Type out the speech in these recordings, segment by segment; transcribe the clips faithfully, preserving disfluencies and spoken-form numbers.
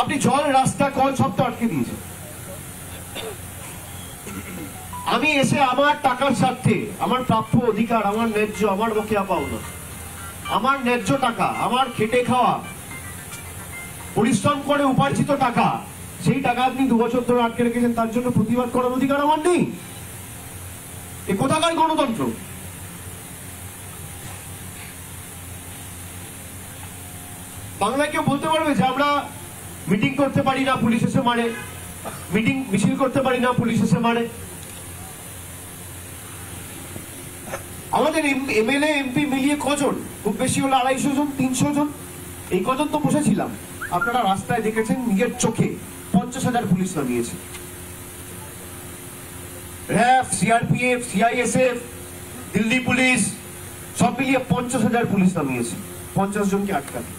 আপনি জল রাস্তা কল সব তো আটকে দিয়েছে। আমি এসে আমার টাকার স্বার্থে, আমার প্রাপ্য অধিকার, আমার ন্যায্য, আমার বকেয়া পাওনা, আমার ন্যায্য টাকা, আমার খেটে খাওয়া পরিশ্রম করে উপার্জিত টাকা, সেই টাকা আপনি দু বছর ধরে আটকে রেখেছেন, তার জন্য প্রতিবাদ করার অধিকার আমার নেই? এ কোথাকার গণতন্ত্র? বাংলায় কেউ বলতে পারবে যে আমরা মিটিং করতে পারি না পুলিশ এসে মারে, মিটিং মিছিল করতে পারি না পুলিশ এসে মারে? আমাদের এমএলএ এমপি মিলিয়ে কজন? খুব বেশি হলো আড়াইশো জন, তিনশো জন। এই কজন তো বসেছিলাম, আপনারা রাস্তায় দেখেছেন নিজের চোখে, পঞ্চাশ হাজার পুলিশ নামিয়েছে। র্যাব, C R P F, C I S F, Delhi police সব মিলিয়ে পঞ্চাশ হাজার পুলিশ নামিয়েছে পঞ্চাশ জনকে আটকাতে।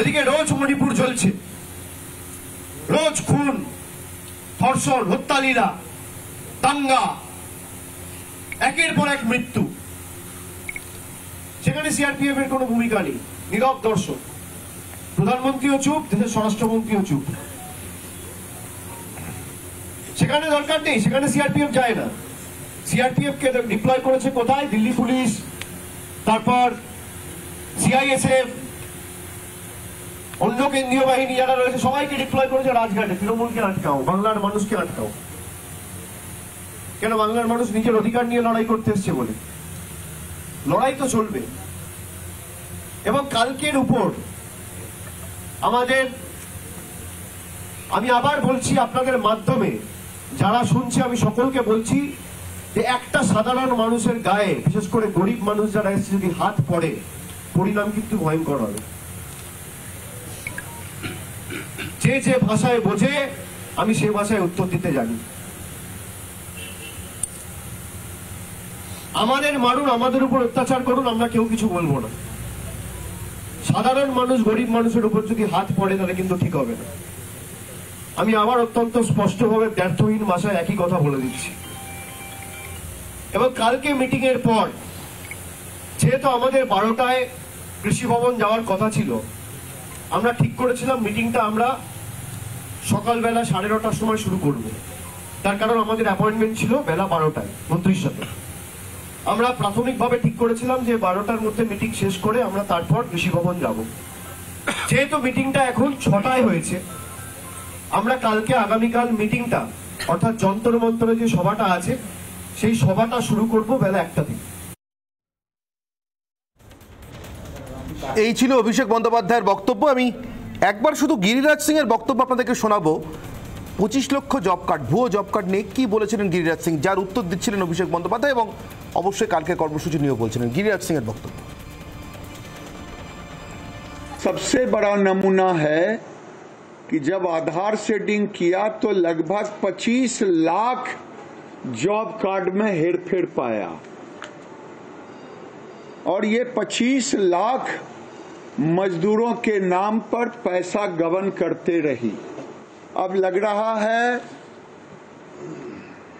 এদিকে রোজ মণিপুর চলছে, রোজ খুন, ধর্ষণ, হত্যালীলা, দাঙ্গা, একের পর এক মৃত্যু। সেখানে সি আর পি এফ এর কোনো ভূমিকা নেই, নীরব দর্শক। প্রধানমন্ত্রীও চুপ, দেশের স্বরাষ্ট্রমন্ত্রীও চুপ। সেখানে দরকার নেই, সেখানে সি আর পি এফ যায় না। সি আর পি এফ কে ডিপ্লয় করেছে কোথায়? দিল্লি পুলিশ, তারপর সি আই এস এফ, অন্য কেন্দ্রীয় বাহিনী যারা রয়েছে সবাইকে ডিপ্লয় করেছে রাজঘাটে। তৃণমূলকে আটকাও, বাংলার মানুষকে আটকাও। কেন? বাংলার মানুষ নিজের অধিকার নিয়ে লড়াই করতে এসছে বলে। লড়াই তো চলবে। এবং কালকের উপর আমাদের, আমি আবার বলছি আপনাদের মাধ্যমে, যারা শুনছে আমি সকলকে বলছি যে একটা সাধারণ মানুষের গায়ে, বিশেষ করে গরিব মানুষ যারা এসছে, যদি হাত পড়ে পরিণাম কিন্তু ভয়ঙ্কর হবে। যে যে ভাষায় বোঝে আমি সে ভাষায় উত্তর দিতে জানি। আমাদের মারুন, আমাদের উপর অত্যাচার করুন, আমরা কেউ কিছু বলবো না। সাধারণ মানুষ, গরিব মানুষের উপর যদি হাত পড়ে তাহলে কিন্তু ঠিক হবে না। আমি আবার অত্যন্ত স্পষ্টভাবে ব্যর্থহীন ভাষায় একই কথা বলে দিচ্ছি। এবং কালকে মিটিং এর পর, যেহেতু আমাদের বারোটায় কৃষি ভবন যাওয়ার কথা ছিল, আমরা ঠিক করেছিলাম মিটিংটা আমরা সকালবেলা সাড়ে নটার সময় শুরু করব। তার কারণ আমাদের অ্যাপয়েন্টমেন্ট ছিল বেলা বারোটায় মন্ত্রীর সাথে। আমরা প্রাথমিকভাবে ঠিক করেছিলাম যে বারোটার মধ্যে মিটিং শেষ করে আমরা তারপর কৃষি ভবন যাব। যেহেতু মিটিংটা এখন ছটায় হয়েছে, আমরা কালকে আগামীকাল মিটিংটা, অর্থাৎ যন্তর মন্তরে যে সভাটা আছে, সেই সভাটা শুরু করব বেলা একটা থেকে। এই ছিল অভিষেক বন্দ্যোপাধ্যায়ের বক্তব্য। আমি একবার শুধু গিরিরাজ সিংয়ের বক্তব্য আপনাদেরকে শোনাবো। পঁচিশ লক্ষ জব কার্ড, ভুয়ো জব কার্ড নিয়ে কী বলেছিলেন গিরিরাজ সিং, যার উত্তর দিচ্ছিলেন অভিষেক বন্দ্যোপাধ্যায় এবং অবশ্যই কালকের কর্মসূচি নিয়েও বলছিলেন। গিরিরাজ সিংয়ের বক্তব্য। सबसे बड़ा नमूना है कि जब आधार शेडिंग किया तो लगभग पच्चीस लाख जॉब कार्ड में हेरफेर पाया, और ये पच्चीस लाख मजदूरों के नाम पर पैसा गबन करते रही। अब लग रहा है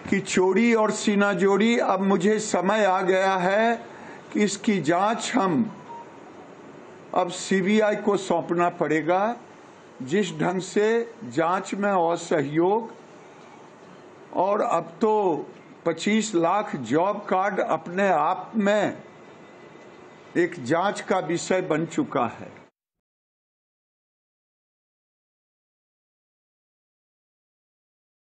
कि चोरी और सीनाजोरी, अब मुझे समय आ गया है कि इसकी जांच हम अब सी बी आई को सौंपना पड़ेगा। जिस ढंग से जांच में असहयोग, और अब तो पच्चीस लाख जॉब कार्ड अपने आप में एक जांच का विषय बन चुका है।